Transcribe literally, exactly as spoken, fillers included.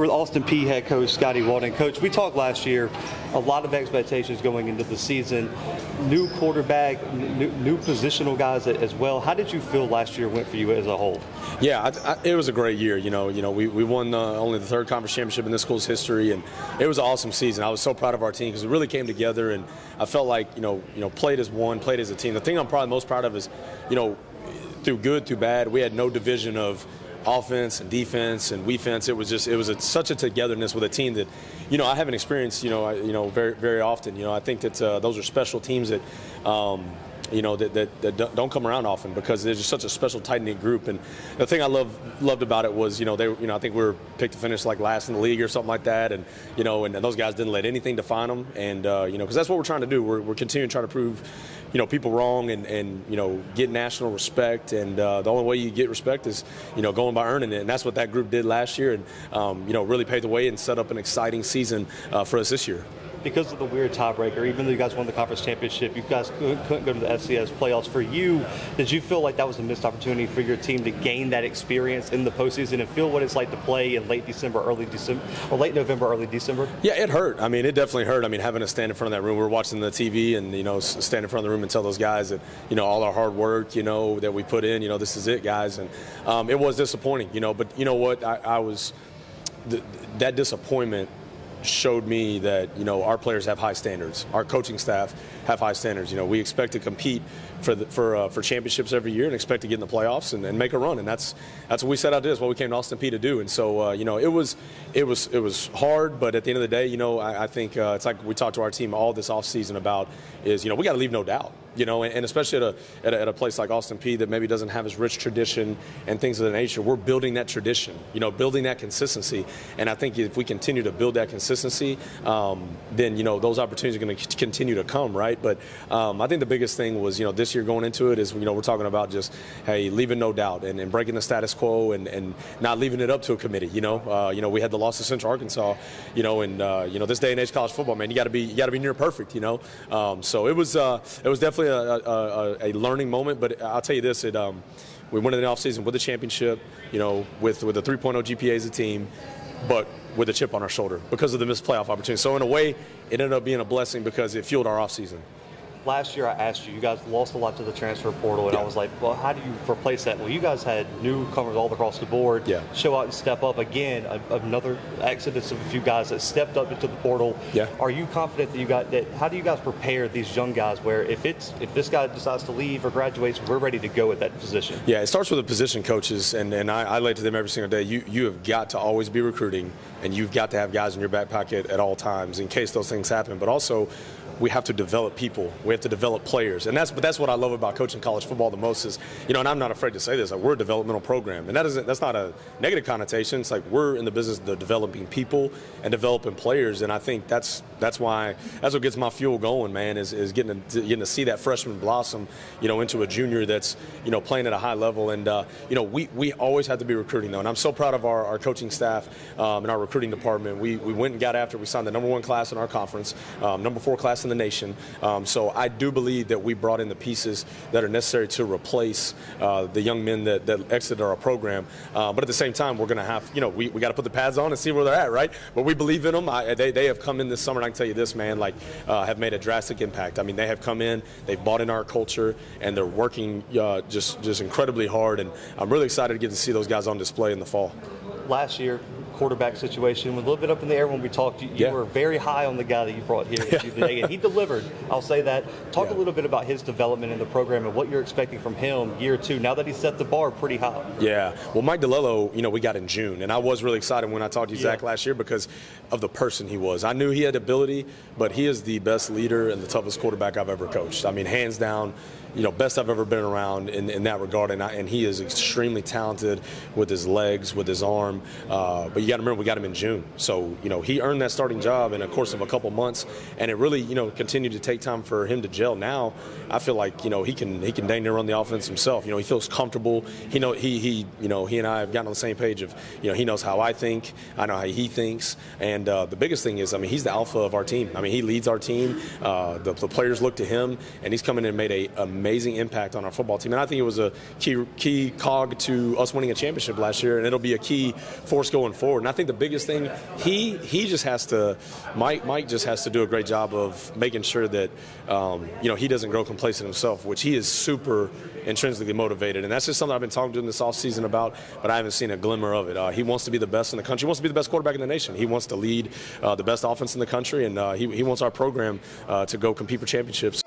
Here with Austin Peay head coach Scotty Walden. Coach, we talked last year, a lot of expectations going into the season. New quarterback, new, new positional guys as well. How did you feel last year went for you as a whole? Yeah, I, I, it was a great year. You know, you know, we, we won uh, only the third conference championship in this school's history, and it was an awesome season. I was so proud of our team because we really came together, and I felt like, you know, you know, played as one, played as a team. The thing I'm probably most proud of is, you know, through good, through bad, we had no division of offense and defense and defense. It was just, it was a, such a togetherness with a team that, you know, I haven't experienced, you know, I, you know, very, very often. You know, I think that uh, those are special teams that, um, you know, that, that, that don't come around often because they're just such a special, tight-knit group. And the thing I loved, loved about it was, you know, they, you know, I think we were picked to finish like last in the league or something like that. And, you know, and, and those guys didn't let anything define them. And, uh, you know, because that's what we're trying to do. We're, we're continuing to try to prove, you know, people wrong and, and, you know, get national respect. And uh, the only way you get respect is, you know, going by earning it. And that's what that group did last year. And, um, you know, really paved the way and set up an exciting season uh, for us this year. Because of the weird tiebreaker, even though you guys won the conference championship, you guys couldn't go to the F C S playoffs. For you, did you feel like that was a missed opportunity for your team to gain that experience in the postseason and feel what it's like to play in late December, early December, or late November, early December? Yeah, it hurt. I mean, it definitely hurt. I mean, having to stand in front of that room, we were watching the T V and, you know, stand in front of the room and tell those guys that, you know, all our hard work, you know, that we put in, you know, this is it, guys. And um, it was disappointing, you know, but you know what? I, I was, th that disappointment showed me that, you know, our players have high standards. Our coaching staff have high standards. You know, we expect to compete for the, for uh, for championships every year and expect to get in the playoffs and, and make a run. And that's that's what we set out to do. That's what we came to Austin Peay to do. And so uh, you know, it was it was it was hard, but at the end of the day, you know, I, I think uh, it's like we talked to our team all this offseason about is, you know, we got to leave no doubt. You know, and, and especially at a, at a at a place like Austin Peay that maybe doesn't have as rich tradition and things of that nature. We're building that tradition. You know, building that consistency. And I think if we continue to build that consistency. Consistency, um, then, you know, those opportunities are going to continue to come, right? But um, I think the biggest thing was, you know, this year going into it is, you know, we're talking about just, hey, leaving no doubt and, and breaking the status quo and, and not leaving it up to a committee. You know, uh, you know, we had the loss to Central Arkansas, you know, and uh, you know, this day and age college football, man, you got to be, you got to be near perfect, you know. Um, so it was, uh, it was definitely a, a, a learning moment. But I'll tell you this, it, um, we went into the offseason with a championship, you know, with with a three point oh G P A as a team, but with a chip on our shoulder because of the missed playoff opportunity. So in a way, it ended up being a blessing because it fueled our offseason. Last year I asked you, you guys lost a lot to the transfer portal, and yeah. I was like, well, how do you replace that? Well, you guys had newcomers all across the board, yeah. show out and step up. Again, a, another exodus of a few guys that stepped up into the portal. Yeah. Are you confident that you got that? How do you guys prepare these young guys where if it's if this guy decides to leave or graduates, we're ready to go at that position? Yeah, it starts with the position coaches, and, and I, I lay to them every single day. You, you have got to always be recruiting, and you've got to have guys in your back pocket at all times in case those things happen. But also, we have to develop people. We have to develop players, and that's but that's what I love about coaching college football the most is, you know, and I'm not afraid to say this, like, we're a developmental program, and that isn't that's not a negative connotation. It's like we're in the business of developing people and developing players, and I think that's that's why that's what gets my fuel going, man, is, is getting to, getting to see that freshman blossom, you know, into a junior that's, you know, playing at a high level, and uh, you know, we we always have to be recruiting though, and I'm so proud of our, our coaching staff um, and our recruiting department. We we went and got after we signed the number one class in our conference, um, number four class in the nation. Um, so I do believe that we brought in the pieces that are necessary to replace uh, the young men that, that exited our program. Uh, but at the same time, we're going to have, you know, we, we got to put the pads on and see where they're at, right? But we believe in them. I, they, they have come in this summer, and I can tell you this, man, like, uh, have made a drastic impact. I mean, they have come in, they've bought in our culture, and they're working uh, just, just incredibly hard. And I'm really excited to get to see those guys on display in the fall. Last year, quarterback situation was a little bit up in the air when we talked. You, you yeah. were very high on the guy that you brought here today, and he delivered. I'll say that. Talk yeah. a little bit about his development in the program and what you're expecting from him year two, now that he set the bar pretty high. Yeah. Well, Mike DiLiello, you know, we got in June, and I was really excited when I talked to you, yeah. Zach, last year because of the person he was. I knew he had ability, but he is the best leader and the toughest quarterback I've ever coached. I mean, hands down. You know, best I've ever been around in, in that regard, and, I, and he is extremely talented with his legs, with his arm. Uh, but you got to remember, we got him in June, so you know he earned that starting job in a course of a couple months, and it really, you know, continued to take time for him to gel. Now, I feel like, you know, he can he can dang near run the offense himself. You know, he feels comfortable. He know he he you know he and I have gotten on the same page of, you know, he knows how I think, I know how he thinks, and uh, the biggest thing is, I mean, he's the alpha of our team. I mean, he leads our team. Uh, the, the players look to him, and he's come in and made a. a amazing impact on our football team. And I think it was a key, key cog to us winning a championship last year, and it'll be a key force going forward. And I think the biggest thing, he he just has to, Mike Mike just has to do a great job of making sure that, um, you know, he doesn't grow complacent himself, which he is super intrinsically motivated. And that's just something I've been talking to him this offseason about, but I haven't seen a glimmer of it. Uh, he wants to be the best in the country. He wants to be the best quarterback in the nation. He wants to lead uh, the best offense in the country, and uh, he, he wants our program uh, to go compete for championships.